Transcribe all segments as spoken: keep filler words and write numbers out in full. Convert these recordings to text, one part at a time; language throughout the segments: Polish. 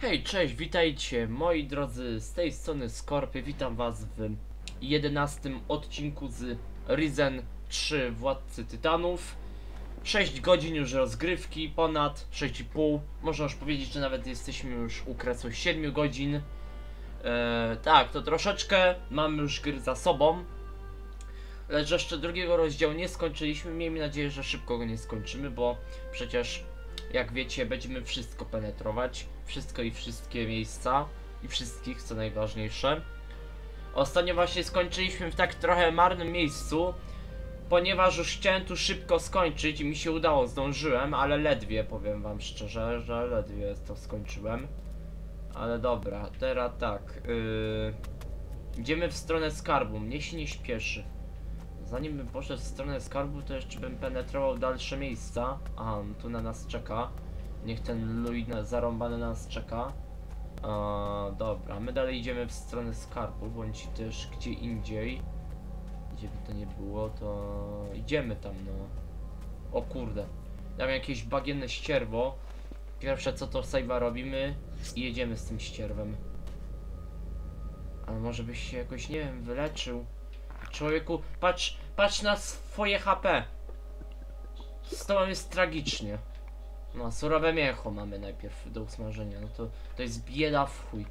Hej, cześć, witajcie moi drodzy, z tej strony Skorpio, witam was w jedenastym odcinku z Risen trzy Władcy Tytanów. Sześć godzin już rozgrywki, ponad sześć i pół, można już powiedzieć, że nawet jesteśmy już u kresu siedmiu godzin. eee, Tak, to troszeczkę, mamy już gry za sobą. Lecz jeszcze drugiego rozdziału nie skończyliśmy, miejmy nadzieję, że szybko go nie skończymy, bo przecież jak wiecie, będziemy wszystko penetrować, wszystko i wszystkie miejsca i wszystkich, co najważniejsze. Ostatnio właśnie skończyliśmy w tak trochę marnym miejscu, ponieważ już chciałem tu szybko skończyć i mi się udało, zdążyłem, ale ledwie, powiem wam szczerze, że ledwie to skończyłem. Ale dobra, teraz tak, yy... idziemy w stronę skarbu, mnie się nie śpieszy. Zanim bym poszedł w stronę skarbu, to jeszcze bym penetrował dalsze miejsca. Aha, no tu na nas czeka. Niech ten Luid zarąbany nas czeka. Eee, dobra, my dalej idziemy w stronę skarbu, bądź też gdzie indziej. Gdzie by to nie było, to idziemy tam, no. O kurde, tam jakieś bagienne ścierwo. Pierwsze co to save'a robimy i jedziemy z tym ścierwem. Ale może byś się jakoś, nie wiem, wyleczył. Człowieku, patrz, patrz na swoje H P. Z tobą jest tragicznie. No, surowe mięcho mamy najpierw do usmażenia. No to, to jest bieda w chuj.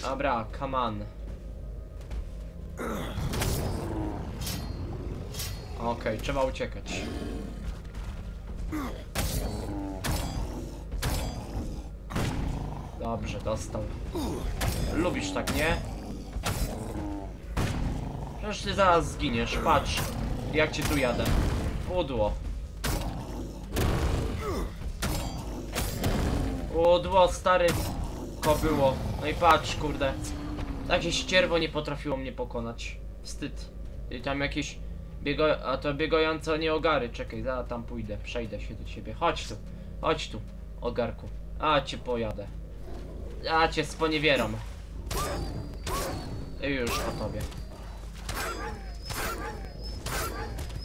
Dobra, come on. Okej, okay, trzeba uciekać. Dobrze, dostał. Lubisz tak, nie? Przecież ty zaraz zginiesz, patrz jak cię tu jadę. Udło. Udło, stary kobyło. No i patrz, kurde. Takie ścierwo nie potrafiło mnie pokonać. Wstyd. I tam jakieś biego... A to biegające nieogary. Czekaj, zaraz tam pójdę, przejdę się do ciebie. Chodź tu, chodź tu, ogarku. A cię pojadę. A cię sponiewieram. I już po tobie.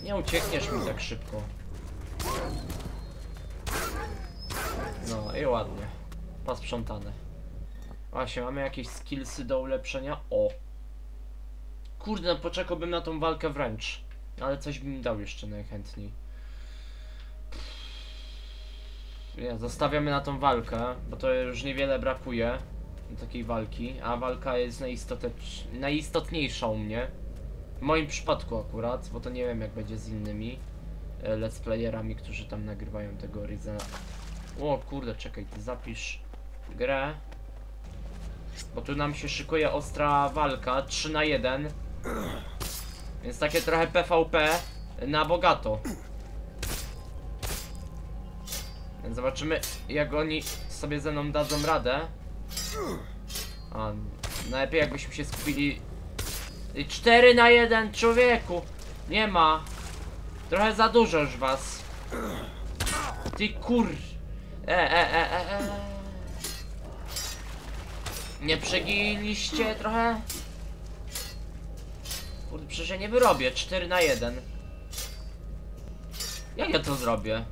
Nie uciekniesz mi tak szybko. No i ładnie. Posprzątane. Właśnie, mamy jakieś skillsy do ulepszenia. O! Kurde, poczekałbym na tą walkę wręcz. Ale coś bym dał jeszcze najchętniej. Nie, zostawiamy na tą walkę, bo to już niewiele brakuje do takiej walki. A walka jest najistotniejsza u mnie. W moim przypadku akurat, bo to nie wiem jak będzie z innymi e, let's playerami, którzy tam nagrywają tego Risena. O kurde, czekaj, ty zapisz grę. Bo tu nam się szykuje ostra walka, trzy na jeden. Więc takie trochę P V P na bogato. Więc zobaczymy jak oni sobie ze mną dadzą radę. A, najlepiej jakbyśmy się skupili... cztery na jeden, człowieku! Nie ma! Trochę za dużo już was. Ty kur... E, e, e, e, e. Nie przegiliście trochę? Kurde, przecież ja nie wyrobię, cztery na jeden. Jak ja to zrobię?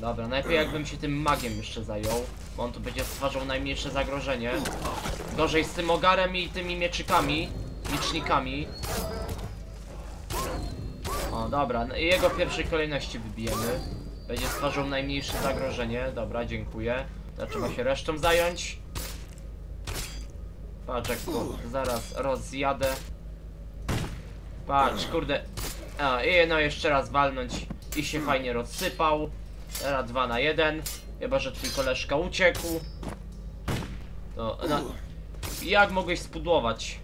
Dobra, najlepiej jakbym się tym magiem jeszcze zajął, bo on tu będzie stwarzał najmniejsze zagrożenie. Gorzej z tym ogarem i tymi mieczykami, licznikami. O, dobra, no i jego pierwszej kolejności wybijemy. Będzie stwarzał najmniejsze zagrożenie. Dobra, dziękuję. Teraz trzeba się resztą zająć. Patrz, jak to zaraz rozjadę. Patrz, kurde. A, i no jeszcze raz walnąć i się fajnie rozsypał. Teraz dwa na jeden. Chyba, że twój koleżka uciekł. To, na... Jak mogłeś spudłować?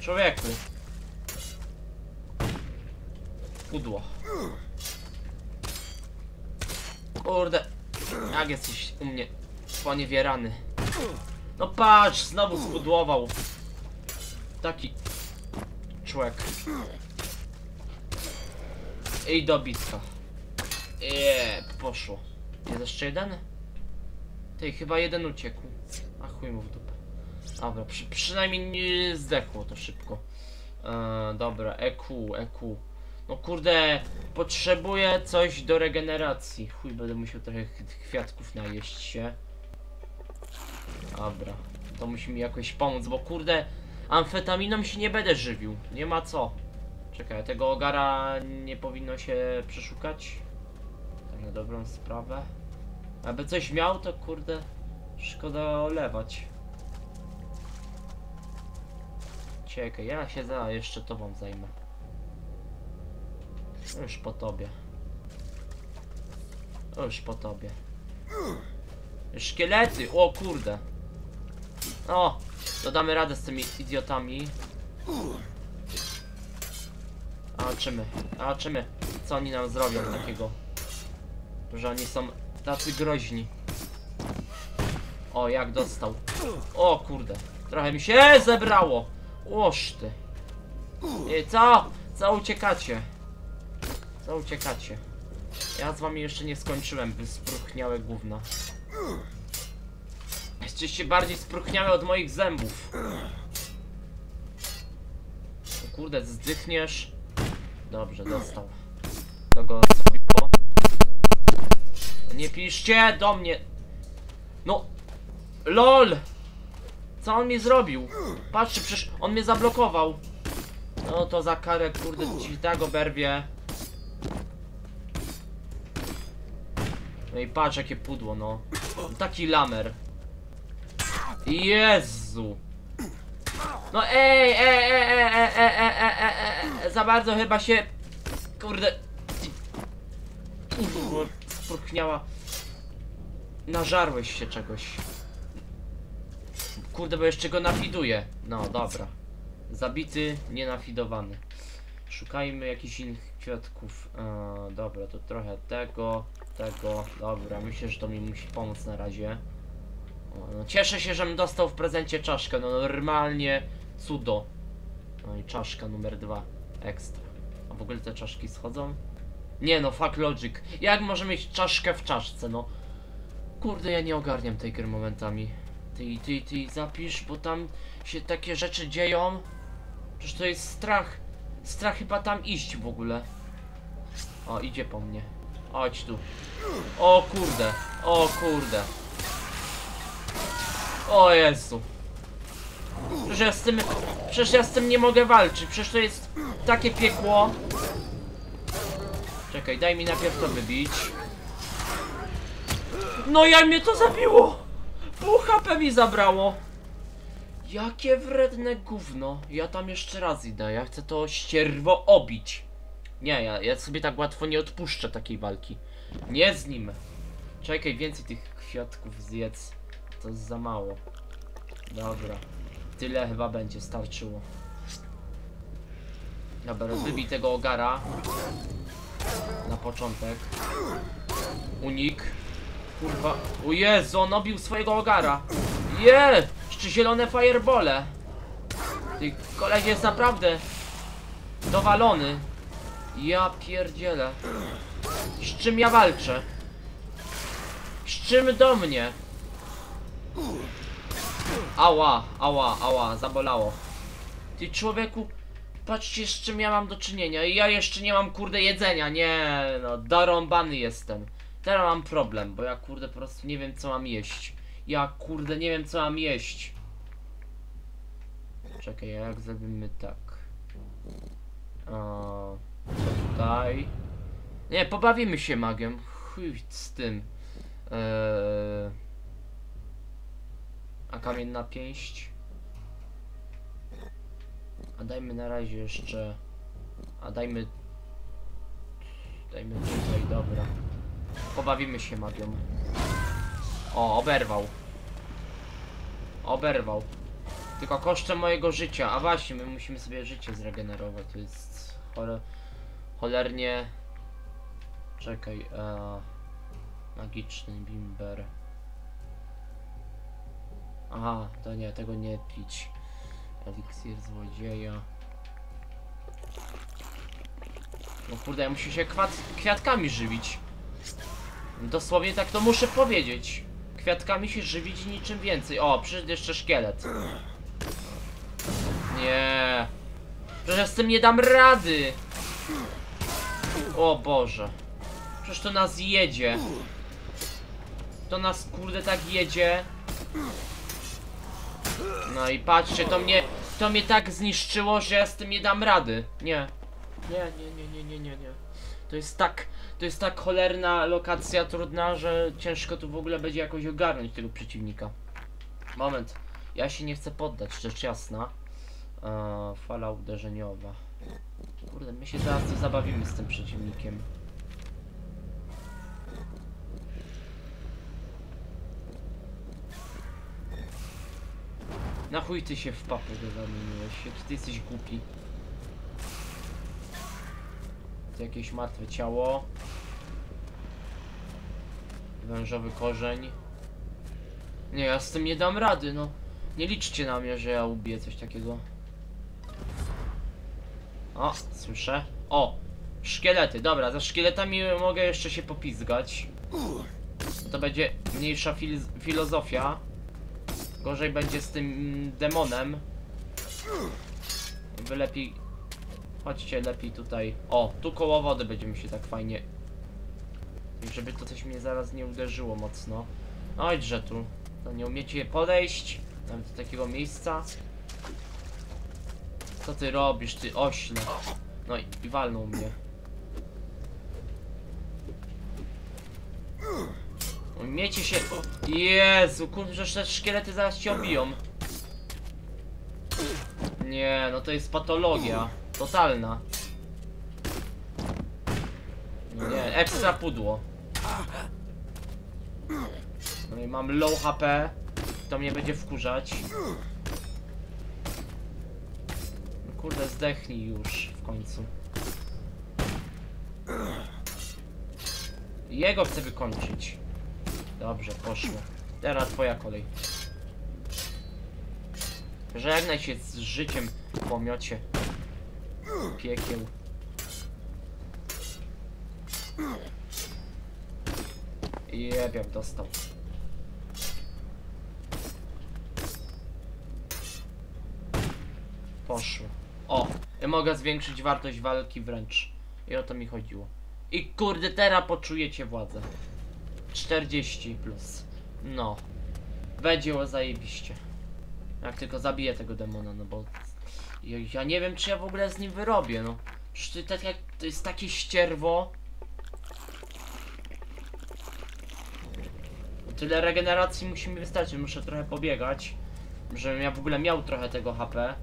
Człowieku. Pudło. Kurde. Jak jesteś u mnie poniewierany. No patrz, znowu spudłował. Taki człowiek. I do bitka. Eee, poszło. Jest jeszcze jeden? Tej chyba jeden uciekł. A chuj mu w dupę. Dobra, przy, przynajmniej nie zdechło to szybko. Eee, dobra, E Q, E Q. No kurde, potrzebuję coś do regeneracji. Chuj, będę musiał trochę kwiatków najeść się. Dobra, to musi mi jakoś pomóc, bo kurde, amfetaminą się nie będę żywił. Nie ma co. Czekaj, tego ogara nie powinno się przeszukać. Tak na dobrą sprawę. Aby coś miał, to kurde, szkoda olewać. Czekaj, ja się za jeszcze tobą zajmę. Już po tobie. Już po tobie. Szkielety! O kurde! O! To damy radę z tymi idiotami. Zobaczymy, zobaczymy, co oni nam zrobią takiego. Że oni są tacy groźni. O, jak dostał. O kurde, trochę mi się zebrało. Łoż ty. I co? Co uciekacie? Co uciekacie? Ja z wami jeszcze nie skończyłem, wy spróchniałe gówno. Jesteście bardziej spróchniałe od moich zębów. O kurde, zdychniesz. Dobrze, dostał. To go zrobiło. Nie piszcie do mnie. No. LOL. Co on mi zrobił? Patrzcie, przecież on mnie zablokował. No to za karę, kurde, ci tak oberwie. No i patrz, jakie pudło, no. Taki lamer. Jezu. No ej, ej, ej, ej, ej, ej, ej, ej, ej, ej. Za bardzo chyba się, kurde, spróchniała. Nażarłeś się czegoś. Kurde, bo jeszcze go nafiduję. No dobra. Zabity, nie nafidowany. Szukajmy jakichś innych kwiatków. Eee, dobra, to trochę tego, tego. Dobra, myślę, że to mi musi pomóc na razie. O, no, cieszę się, żem dostał w prezencie czaszkę. No normalnie cudo. No i czaszka numer dwa. Ekstra. A w ogóle te czaszki schodzą? Nie no, fuck logic. Jak może mieć czaszkę w czaszce, no? Kurde, ja nie ogarniam tej gry momentami. Ty, ty, ty, zapisz, bo tam się takie rzeczy dzieją. Przecież to jest strach. Strach chyba tam iść w ogóle. O, idzie po mnie. Chodź tu. O kurde, o kurde. O Jezu. Przecież ja z tym, przecież ja z tym nie mogę walczyć. Przecież to jest takie piekło. Czekaj, daj mi najpierw to wybić. No ja mnie to zabiło. Pół H P mi zabrało. Jakie wredne gówno. Ja tam jeszcze raz idę. Ja chcę to ścierwo obić. Nie, ja, ja sobie tak łatwo nie odpuszczę takiej walki. Nie z nim. Czekaj, więcej tych kwiatków zjedz. To jest za mało. Dobra. Tyle chyba będzie starczyło. Dobra, wybij tego ogara. Na początek. Unik. Kurwa. O Jezu, on obił swojego ogara. Je! Jeszcze zielone firebole. Ty koleś jest naprawdę dowalony. Ja pierdzielę. Z czym ja walczę? Z czym do mnie? Ała, ała, ała, zabolało. Ty człowieku, patrzcie, z czym ja mam do czynienia. I ja jeszcze nie mam kurde jedzenia, nie no, dorąbany jestem. Teraz mam problem, bo ja kurde po prostu nie wiem co mam jeść. Ja kurde nie wiem co mam jeść. Czekaj, a jak zrobimy tak? O, tutaj. Nie, pobawimy się magiem. Chuj z tym. Eee... A kamienna pięść. A dajmy na razie jeszcze. A dajmy. Dajmy tutaj, dobra. Pobawimy się magią. O, oberwał. Oberwał. Tylko kosztem mojego życia. A właśnie, my musimy sobie życie zregenerować. To jest chore... cholernie. Czekaj. E... Magiczny bimber. Aha, to nie, tego nie pić. Eliksir złodzieja. No kurde, ja muszę się kwiatkami żywić. Dosłownie tak to muszę powiedzieć. Kwiatkami się żywić i niczym więcej. O, przyszedł jeszcze szkielet. Nie. Przecież ja z tym nie dam rady. O Boże. Przecież to nas jedzie. To nas kurde tak jedzie. No i patrzcie, to mnie to mnie tak zniszczyło, że ja z tym nie dam rady. Nie. Nie, nie, nie, nie, nie, nie, nie. To jest tak, to jest tak cholerna lokacja trudna, że ciężko tu w ogóle będzie jakoś ogarnąć tego przeciwnika. Moment. Ja się nie chcę poddać, rzecz jasna. Eee, fala uderzeniowa. Kurde, my się zaraz tu zabawimy z tym przeciwnikiem. Na chuj ty się w papę zamieniłeś, czy ty jesteś głupi? To jakieś martwe ciało. Wężowy korzeń. Nie, ja z tym nie dam rady, no. Nie liczcie na mnie, że ja ubiję coś takiego. O, słyszę. O, szkielety, dobra, za szkieletami mogę jeszcze się popizgać. To będzie mniejsza fil filozofia. Gorzej będzie z tym demonem. By lepiej... Chodźcie lepiej tutaj. O, tu koło wody będziemy się tak fajnie... Żeby to coś mnie zaraz nie uderzyło mocno. Oj, że tu. No nie umiecie podejść. Nawet do takiego miejsca. Co ty robisz, ty ośle? No i, i walnął mnie. Umiecie się... O, Jezu, kurczę, że te szkielety zaraz cię obiją. Nie, no to jest patologia. Totalna. Nie, ekstra pudło. No i mam low H P. To mnie będzie wkurzać. No kurde, zdechnij już w końcu. Jego chcę wykończyć. Dobrze, poszło. Teraz twoja kolej. Żegnaj się z życiem w pomiocie piekieł. Jebiam, dostał. Poszło. O, ja mogę zwiększyć wartość walki wręcz. I o to mi chodziło. I kurde, teraz poczujecie władzę. czterdzieści plus. No. Będzie zajebiście. Jak tylko zabiję tego demona, no bo... Ja, ja nie wiem, czy ja w ogóle z nim wyrobię, no. Przecież to, tak, to jest takie ścierwo. Tyle regeneracji musi mi wystarczyć. Muszę trochę pobiegać. Żebym ja w ogóle miał trochę tego H P.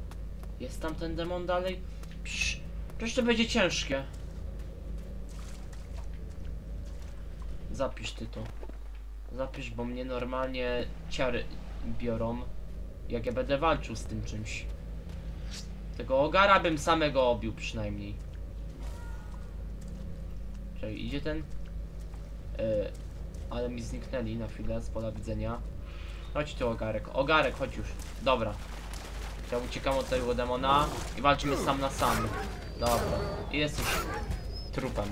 Jest tam ten demon dalej? Psz, przecież to będzie ciężkie. Zapisz ty to. Zapisz, bo mnie normalnie ciary biorą. Jak ja będę walczył z tym czymś. Tego ogara bym samego obił przynajmniej. Czyli idzie ten? Yy, ale mi zniknęli na chwilę z pola widzenia. Chodź tu ogarek. Ogarek, chodź już. Dobra. Ja uciekam od tego demona i walczymy sam na sam. Dobra. I jest już trupem.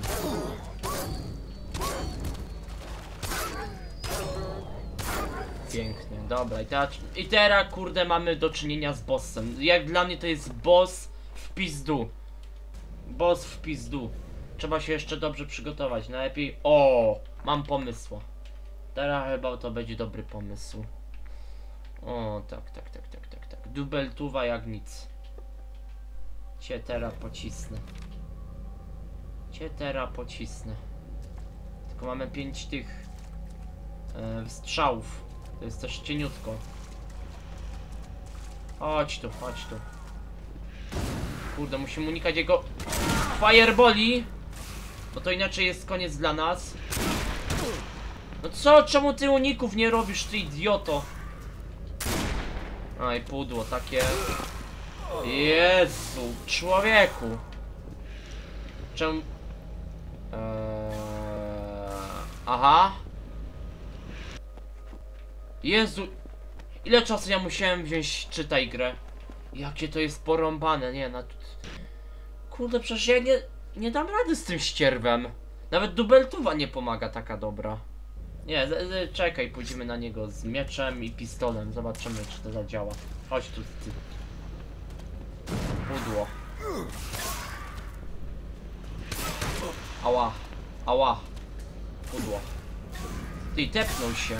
Pięknie, dobra. I teraz, i teraz kurde mamy do czynienia z bossem. Jak dla mnie to jest boss w pizdu. Boss w pizdu. Trzeba się jeszcze dobrze przygotować. Najlepiej... O, mam pomysł. Teraz chyba to będzie dobry pomysł. O, tak, tak, tak, tak, tak, tak. Dubeltuwa jak nic. Cię teraz pocisnę. Cię teraz pocisnę. Tylko mamy pięć tych yy, strzałów. To jest też cieniutko. Chodź tu, chodź tu. Kurde, musimy unikać jego fireboli, bo to inaczej jest koniec dla nas. No co? Czemu ty uników nie robisz, ty idioto? Aj, pudło takie. Jezu, człowieku. Czemu... Eee... Aha. Jezu, ile czasu ja musiałem wziąć, czytaj grę. Jakie to jest porąbane, nie, na... Kurde, przecież ja nie, nie dam rady z tym ścierwem. Nawet dubeltuwa nie pomaga taka dobra. Nie, czekaj, pójdziemy na niego z mieczem i pistolem, zobaczymy, czy to zadziała. Chodź tu, ty. Pudło. Ała, ała. Pudło. Ty, tepnął się.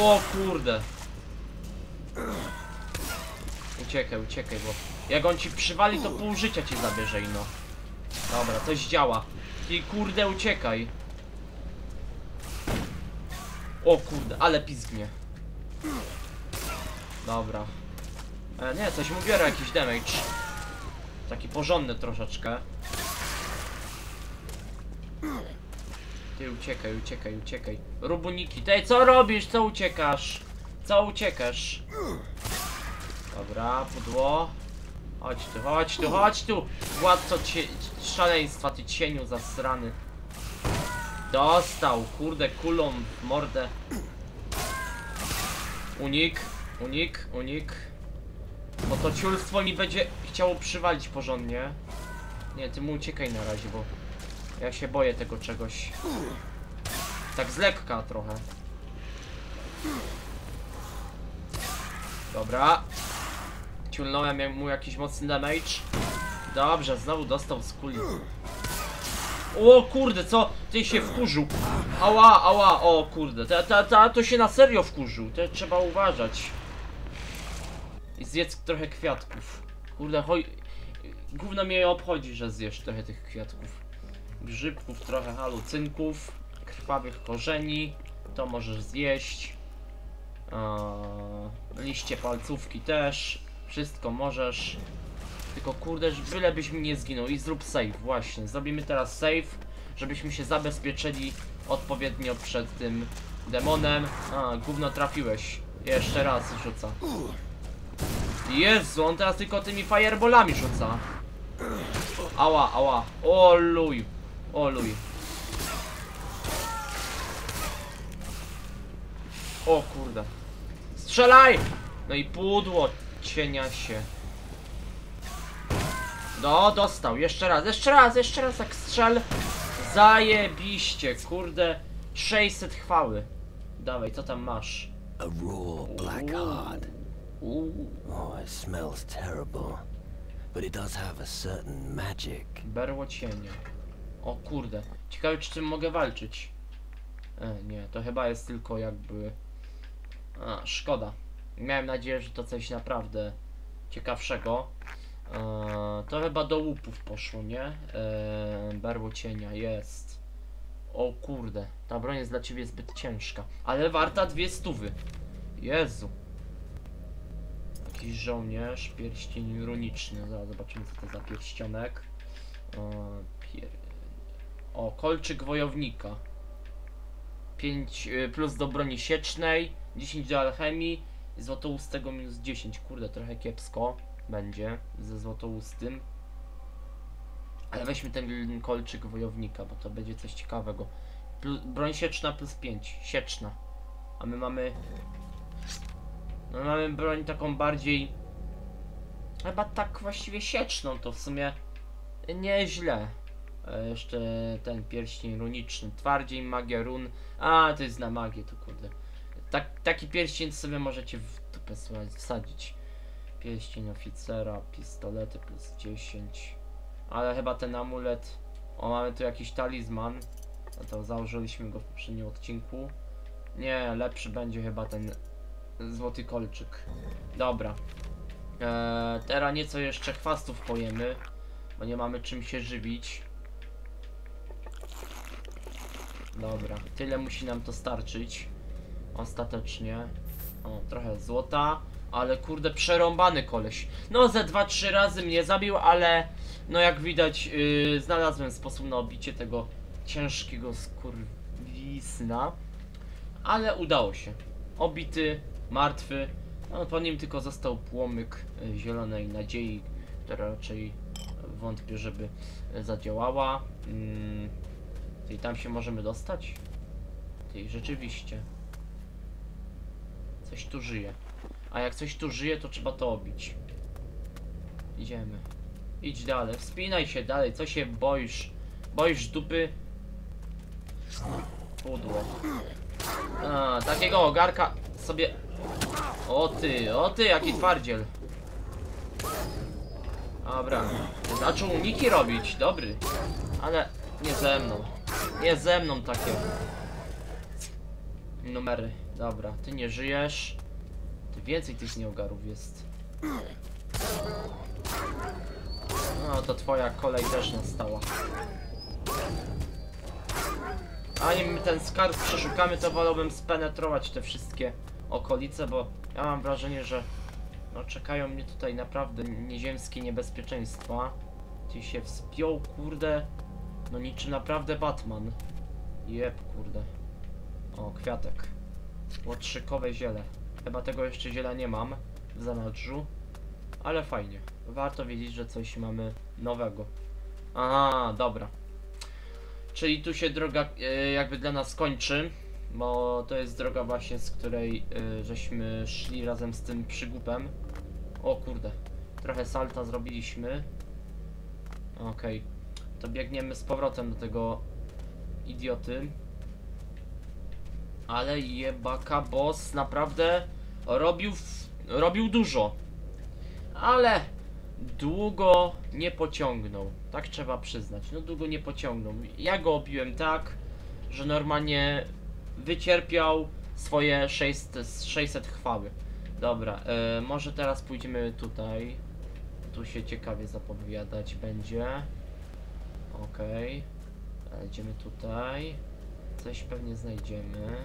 O kurde. Uciekaj, uciekaj, bo jak on ci przywali, to pół życia cię zabierze, no. Dobra, coś działa. Ty, kurde, uciekaj. O kurde, ale pizgnie. Dobra. E, nie, coś mu biorę, jakiś damage. Taki porządny troszeczkę. Ty, uciekaj, uciekaj, uciekaj. Rób uniki. Ty, co robisz? Co uciekasz? Co uciekasz? Dobra, pudło. Chodź tu, chodź tu, chodź tu! Władco cie... szaleństwa, ty cieniu zasrany. Dostał, kurde, kulą w mordę. Unik, unik, unik. Bo to ciulstwo mi będzie chciało przywalić porządnie. Nie, ty mu uciekaj na razie, bo ja się boję tego czegoś. Tak z lekka trochę. Dobra. Ciulnąłem mu jakiś mocny damage. Dobrze, znowu dostał z kuli. O kurde, co? Ty się wkurzył. Ała, ała, o kurde. Ta, ta, ta, to się na serio wkurzył. To trzeba uważać. I zjedz trochę kwiatków. Kurde, hoj... Gówno mnie obchodzi, że zjesz trochę tych kwiatków. Grzybków, trochę halucynków. Krwawych korzeni. To możesz zjeść. Eee, liście palcówki też. Wszystko możesz. Tylko kurde, byle byśmy nie zginął. I zrób save, właśnie. Zrobimy teraz save, żebyśmy się zabezpieczyli odpowiednio przed tym demonem. A, gówno trafiłeś. Jeszcze raz rzuca. Jezu, on teraz tylko tymi fireballami rzuca. Ała, ała. Oluj, oluj. O kurde. Strzelaj! No i pudło cienia się. No, dostał, jeszcze raz, jeszcze raz, jeszcze raz, tak strzel. Zajebiście, kurde. Sześćset chwały. Dawaj, co tam masz? A raw black heart. Oh, it smells terrible. But it does have a certain magic. Berło cienia. O kurde. Ciekawe, czy czym mogę walczyć. E, nie, to chyba jest tylko jakby... A, szkoda. Miałem nadzieję, że to coś naprawdę ciekawszego. Eee, to chyba do łupów poszło, nie? Eee, berło cienia, jest. O kurde, ta broń jest dla ciebie zbyt ciężka. Ale warta dwie stówy. Jezu. Jakiś żołnierz, pierścień runiczny. Zaraz zobaczymy, co to za pierścionek. Eee, pier... O, kolczyk wojownika. pięć plus do broni siecznej, dziesięć do alchemii, złotoustego minus dziesięć. Kurde, trochę kiepsko będzie ze złotoustym. Ale weźmy ten kolczyk wojownika, bo to będzie coś ciekawego. Plus, broń sieczna plus pięć. Sieczna. A my mamy... No mamy broń taką bardziej... Chyba tak właściwie sieczną, to w sumie nieźle. Jeszcze ten pierścień runiczny. Twardziej, magia run. A, to jest na magię, to kurde. Tak, taki pierścień sobie możecie w dupę wsadzić. Pierścień oficera, pistolety plus dziesięć. Ale chyba ten amulet. O, mamy tu jakiś talizman. No to założyliśmy go w poprzednim odcinku. Nie, lepszy będzie chyba ten złoty kolczyk. Dobra. Eee, teraz nieco jeszcze chwastów pojemy, bo nie mamy czym się żywić. Dobra, tyle musi nam to starczyć. Ostatecznie. O, trochę złota. Ale kurde, przerąbany koleś. No ze dwa, trzy razy mnie zabił, ale no jak widać yy, znalazłem sposób na obicie tego ciężkiego skurwisna. Ale udało się. Obity, martwy. No, po nim tylko został płomyk yy, zielonej nadziei, która raczej wątpię, żeby zadziałała. Yy, I tam się możemy dostać? I rzeczywiście coś tu żyje. A jak coś tu żyje, to trzeba to obić. Idziemy. Idź dalej, wspinaj się dalej, co się boisz? Boisz dupy? Pudło. A, takiego ogarka sobie... O ty, o ty, jaki twardziel. Dobra. Zaczął uniki robić, dobry. Ale nie ze mną. Nie ze mną takie numery. Dobra, ty nie żyjesz. Ty więcej tych nieugarów jest. No to twoja kolej też nastała. A nim ten skarb przeszukamy, to wolałbym spenetrować te wszystkie okolice, bo ja mam wrażenie, że no czekają mnie tutaj naprawdę nieziemskie niebezpieczeństwa. Ty się wspiął, kurde. No niczym naprawdę Batman. Jeb, kurde. O, kwiatek. Łotrzykowe ziele. Chyba tego jeszcze ziela nie mam w zanadrzu. Ale fajnie. Warto wiedzieć, że coś mamy nowego. Aha, dobra. Czyli tu się droga e, jakby dla nas kończy. Bo to jest droga właśnie, z której e, żeśmy szli razem z tym przygupem. O kurde. Trochę salta zrobiliśmy. Okej. To biegniemy z powrotem do tego idioty. Ale jebaka boss naprawdę robił, robił dużo. Ale długo nie pociągnął. Tak trzeba przyznać. No długo nie pociągnął. Ja go obiłem tak, że normalnie wycierpiał swoje sześćset chwały. Dobra, yy, może teraz pójdziemy tutaj. Tu się ciekawie zapowiadać będzie. Okej. Okay. Idziemy tutaj. Coś pewnie znajdziemy.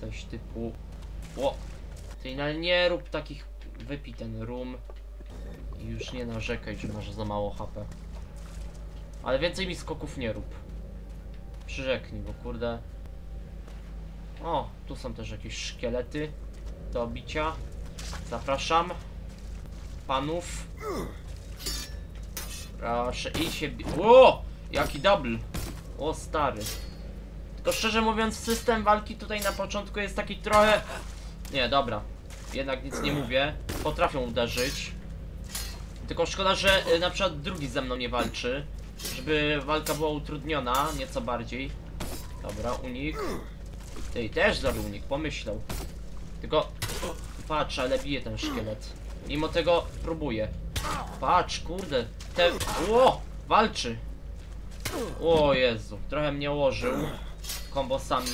Coś typu... Ło! Ty nie rób takich... Wypij ten rum. I już nie narzekaj, że masz za mało H P. Ale więcej mi skoków nie rób. Przyrzeknij, bo kurde... O, tu są też jakieś szkielety do bicia. Zapraszam panów. Proszę, i się... Ło! Jaki double! O, stary. Tylko szczerze mówiąc, system walki tutaj na początku jest taki trochę... Nie, dobra. Jednak nic nie mówię. Potrafią uderzyć. Tylko szkoda, że na przykład drugi ze mną nie walczy. Żeby walka była utrudniona nieco bardziej. Dobra, unik. Tej też zrobił unik, pomyślał. Tylko... Patrz, ale bije ten szkielet. Mimo tego próbuję. Patrz, kurde. Te... Ło! Walczy! O Jezu, trochę mnie łożył kombosami.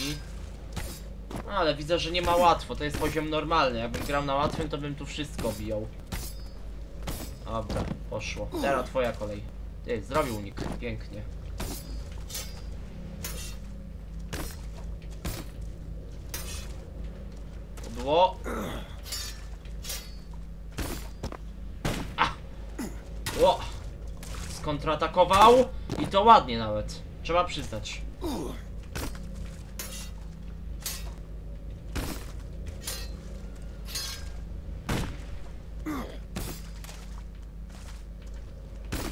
Ale widzę, że nie ma łatwo, to jest poziom normalny. Jakbym grał na łatwym, to bym tu wszystko bijał. Dobra, poszło. Teraz twoja kolej. Ty, zrobił unik, pięknie. Udło. A! Ło! Skontratakował. I to ładnie nawet, trzeba przyznać.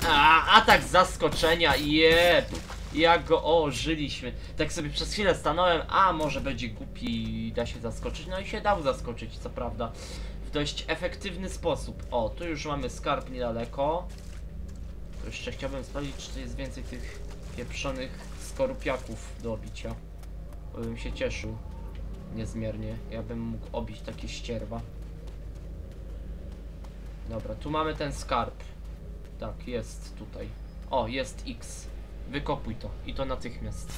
A, atak z zaskoczenia, jeb. Jak go ożyliśmy. Tak sobie przez chwilę stanąłem, a może będzie głupi i da się zaskoczyć. No i się dał zaskoczyć, co prawda. W dość efektywny sposób. O, tu już mamy skarb niedaleko. To jeszcze chciałbym sprawdzić, czy tu jest więcej tych pieprzonych skorupiaków do obicia. Bo bym się cieszył niezmiernie. Ja bym mógł obić takie ścierwa. Dobra, tu mamy ten skarb. Tak, jest tutaj. O, jest X. Wykopuj to. I to natychmiast.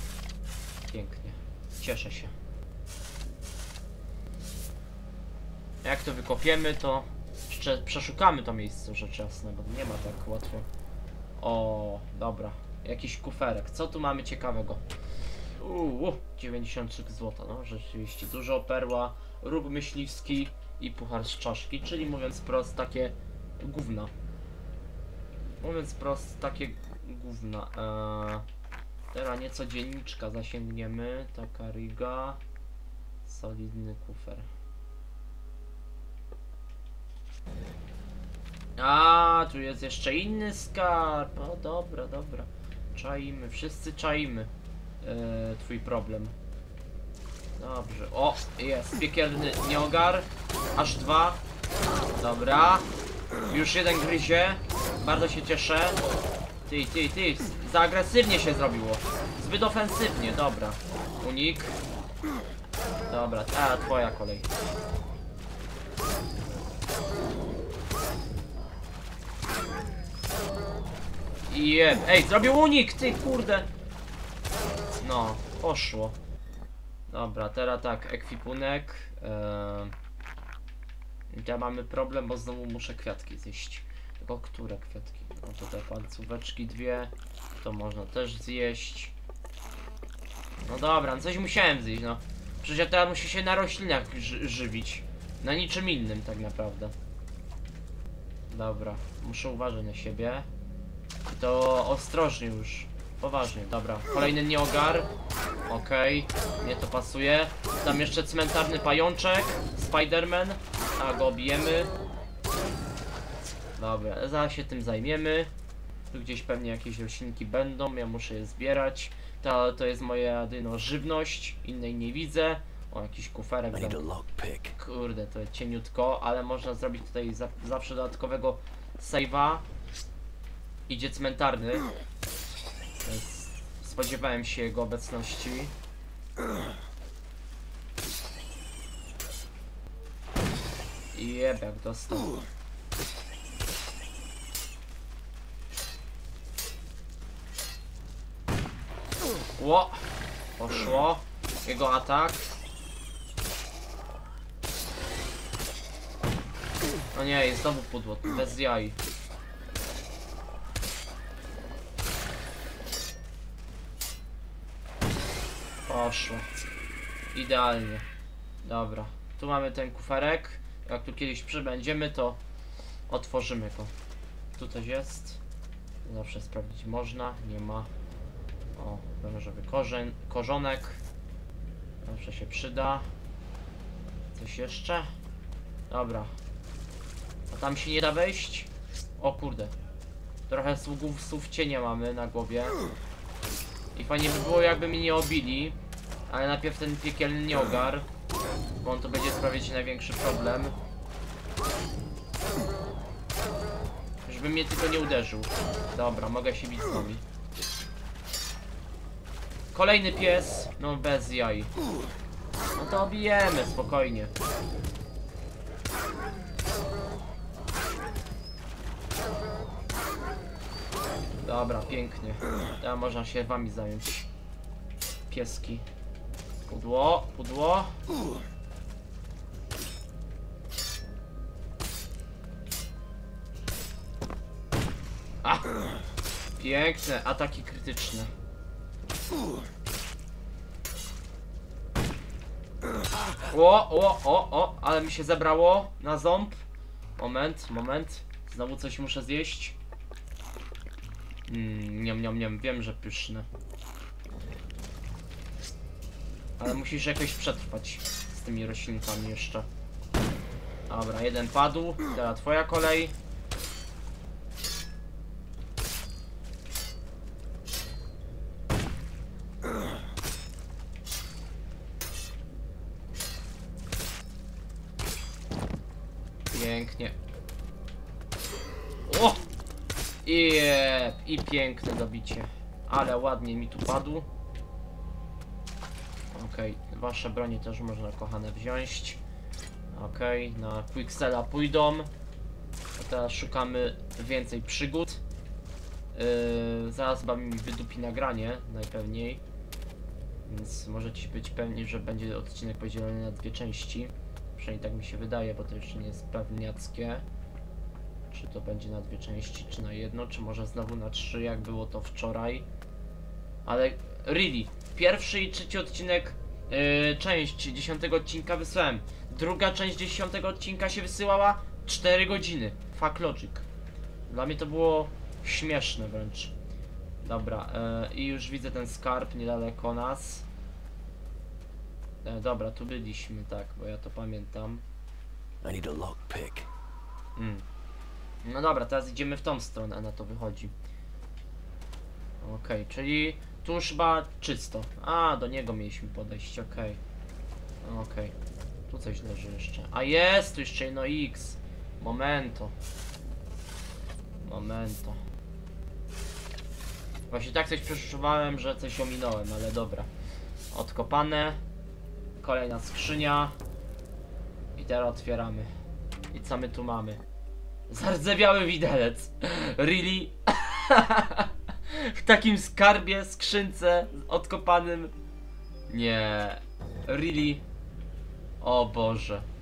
Pięknie. Cieszę się. Jak to wykopiemy, to jeszcze przeszukamy to miejsce rzecz jasna, bo nie ma tak łatwo. O, dobra. Jakiś kuferek. Co tu mamy ciekawego? Uuu, dziewięćdziesiąt sztuk złota. No, rzeczywiście dużo. Perła, róg myśliwski i puchar z czaszki. Czyli mówiąc wprost, takie gówna. Mówiąc prosto, takie gówna. Eee, teraz nieco dzienniczka zasięgniemy. Taka riga. Solidny kufer. A, tu jest jeszcze inny skarb. O, dobra, dobra. Czaimy, wszyscy czaimy. Eee, twój problem. Dobrze. O, jest piekielny nieogar. Aż dwa. Dobra. Już jeden gryzie. Bardzo się cieszę. Ty, ty, ty. Za agresywnie się zrobiło. Zbyt ofensywnie. Dobra. Unik. Dobra. A, twoja kolej. Jeb. Ej, zrobił unik, ty kurde. No, poszło. Dobra, teraz tak, ekwipunek. Eee... Ja mamy problem, bo znowu muszę kwiatki zjeść. Tylko które kwiatki? No tutaj palcóweczki dwie. To można też zjeść. No dobra, no coś musiałem zjeść, no. Przecież ja teraz muszę się na roślinach ży żywić. Na niczym innym tak naprawdę. Dobra, muszę uważać na siebie. I to ostrożnie już. Poważnie, dobra. Kolejny nieogar. Okej, okay. Nie to pasuje. Tam jeszcze cmentarny pajączek. Spiderman. A go bijemy. Dobra, zaraz się tym zajmiemy. Tu gdzieś pewnie jakieś roślinki będą. Ja muszę je zbierać. To, to jest moja jedyna żywność. Innej nie widzę. O, jakiś kuferek. Kurde, to jest cieniutko, ale można zrobić tutaj za, zawsze dodatkowego save'a. Idzie cmentarny. Spodziewałem się jego obecności. Jebek dostał. Ło! Poszło. Jego atak. O nie, jest znowu pudło. Bez jaj. Poszło. Idealnie. Dobra. Tu mamy ten kuferek. Jak tu kiedyś przybędziemy, to otworzymy go. Tu coś jest. Zawsze sprawdzić można. Nie ma. O, wężowy korzeń, korzonek. Zawsze się przyda. Coś jeszcze? Dobra. A tam się nie da wejść? O kurde. Trochę sługów, słów cienia mamy na głowie. I fajnie by było, jakby mnie nie obili. Ale najpierw ten piekielny nieogar, bo on to będzie sprawiać największy problem. Żeby mnie tylko nie uderzył. Dobra, mogę się bić z nami. Kolejny pies. No bez jaj. No to obijemy, spokojnie. Dobra, pięknie. Teraz można się wami zająć. Pieski. Pudło, pudło. A! Piękne, ataki krytyczne. O, o, o, o, ale mi się zebrało na ząb. Moment, moment. Znowu coś muszę zjeść. Mm, niam, niam, niam, wiem, że pyszne. Ale musisz jakoś przetrwać z tymi roślinkami jeszcze. Dobra, jeden padł, teraz twoja kolej. Pięknie. O! Jeb, i piękne dobicie. Ale ładnie mi tu padł. Okej, okay. Wasze bronie też można, kochane, wziąć. Okej, okay. Na Quicksella pójdą. A teraz szukamy więcej przygód. Yy, zaraz chyba mi wydupi nagranie, najpewniej. Więc możecie być pewni, że będzie odcinek podzielony na dwie części. Przynajmniej tak mi się wydaje, bo to jeszcze nie jest pewniackie. Czy to będzie na dwie części, czy na jedno, czy może znowu na trzy, jak było to wczoraj. Ale really, pierwszy i trzeci odcinek, yy, część dziesiątego odcinka wysłałem. Druga część dziesiątego odcinka się wysyłała cztery godziny. Fuck logic. Dla mnie to było śmieszne wręcz. Dobra, yy, i już widzę ten skarb niedaleko nas. E, dobra, tu byliśmy, tak, bo ja to pamiętam. I need a lockpick. Mm. No dobra, teraz idziemy w tą stronę, na to wychodzi. Okej, okay, czyli tu już chyba czysto. A, do niego mieliśmy podejść, okej. Okay. Okej, okay. Tu coś leży jeszcze. A jest, tu jeszcze jedno X. Momento. Momento. Właśnie tak coś przeszukiwałem, że coś ominąłem, ale dobra. Odkopane. Kolejna skrzynia. I teraz otwieramy. I co my tu mamy? Zardzewiały widelec. Really? W takim skarbie, skrzynce odkopanym. Nie. Really? O Boże.